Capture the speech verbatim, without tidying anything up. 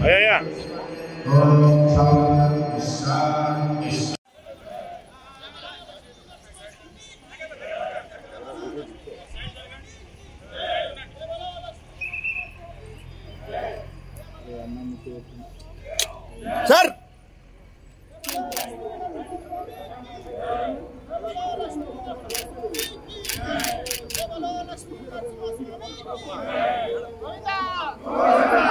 Olha aí. Sir!